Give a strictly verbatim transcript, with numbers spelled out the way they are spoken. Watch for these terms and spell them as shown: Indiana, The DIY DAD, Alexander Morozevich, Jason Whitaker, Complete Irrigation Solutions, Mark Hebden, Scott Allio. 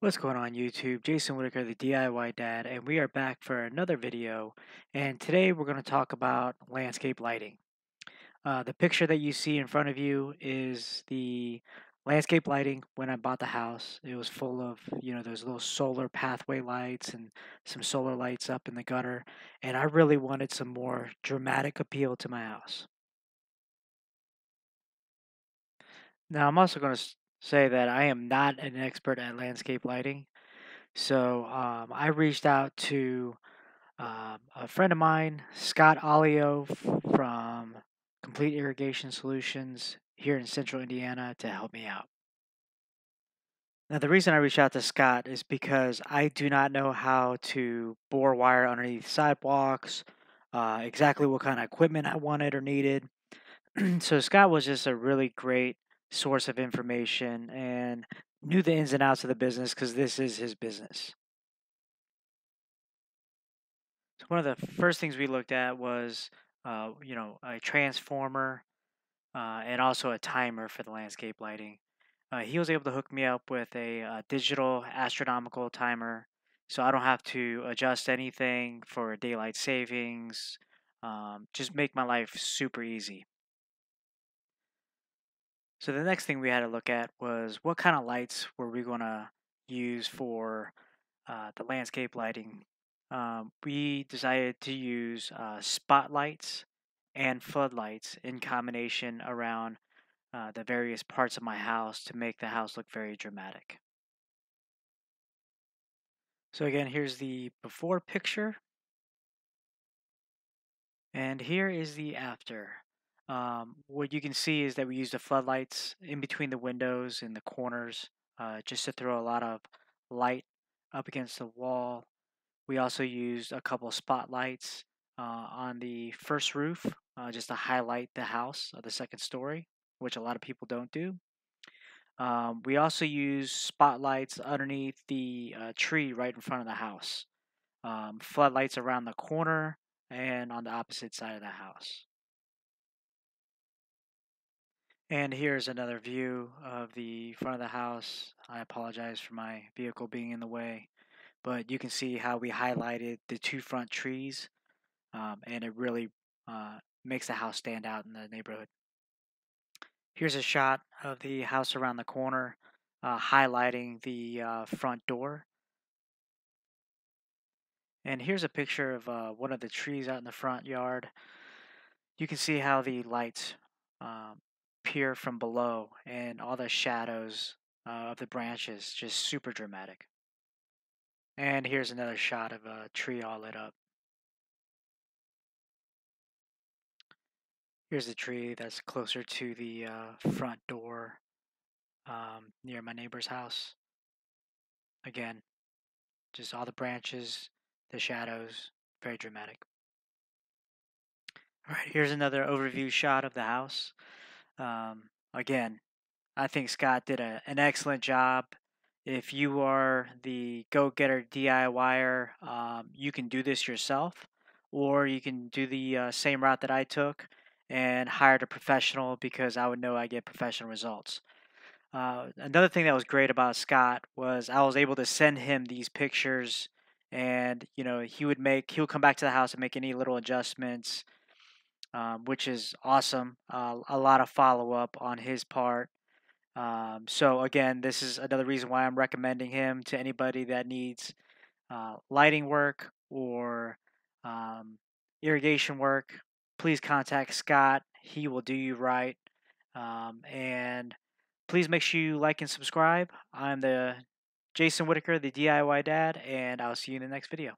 What's going on YouTube? Jason Whitaker, the D I Y Dad, and we are back for another video. And today we're going to talk about landscape lighting. Uh, the picture that you see in front of you is the landscape lighting when I bought the house. It was full of, you know, those little solar pathway lights and some solar lights up in the gutter. And I really wanted some more dramatic appeal to my house. Now I'm also going to say that I am not an expert at landscape lighting. So um, I reached out to um, a friend of mine, Scott Allio from Complete Irrigation Solutions here in central Indiana, to help me out. Now the reason I reached out to Scott is because I do not know how to bore wire underneath sidewalks, uh, exactly what kind of equipment I wanted or needed. So Scott was just a really great source of information and knew the ins and outs of the business because this is his business. So one of the first things we looked at was, uh, you know, a transformer uh, and also a timer for the landscape lighting. Uh, he was able to hook me up with a uh, digital astronomical timer, so I don't have to adjust anything for daylight savings. Um, just make my life super easy. So the next thing we had to look at was what kind of lights were we going to use for uh, the landscape lighting. Um, we decided to use uh, spotlights and floodlights in combination around uh, the various parts of my house to make the house look very dramatic. So again, here's the before picture. And here is the after. Um, what you can see is that we used the floodlights in between the windows and the corners uh, just to throw a lot of light up against the wall. We also used a couple of spotlights uh, on the first roof uh, just to highlight the house of the second story, which a lot of people don't do. Um, we also used spotlights underneath the uh, tree right in front of the house, um, floodlights around the corner and on the opposite side of the house. And here's another view of the front of the house. I apologize for my vehicle being in the way, but you can see how we highlighted the two front trees, um, and it really uh, makes the house stand out in the neighborhood. Here's a shot of the house around the corner, uh, highlighting the uh, front door. And here's a picture of uh, one of the trees out in the front yard. You can see how the lights um, appear from below, and all the shadows uh, of the branches, just super dramatic. And here's another shot of a tree all lit up. Here's the tree that's closer to the uh, front door um, near my neighbor's house. Again, just all the branches, the shadows, very dramatic. All right, here's another overview shot of the house. Um, again, I think Scott did a, an excellent job. If you are the go-getter D I Y er, um, you can do this yourself, or you can do the uh, same route that I took and hired a professional, because I would know I get professional results. Uh, another thing that was great about Scott was I was able to send him these pictures, and you know he would make he would come back to the house and make any little adjustments. Um, which is awesome. Uh, a lot of follow-up on his part. Um, so again, this is another reason why I'm recommending him to anybody that needs uh, lighting work or um, irrigation work. Please contact Scott. He will do you right. Um, and please make sure you like and subscribe. I'm the Jason Whitaker, the D I Y Dad, and I'll see you in the next video.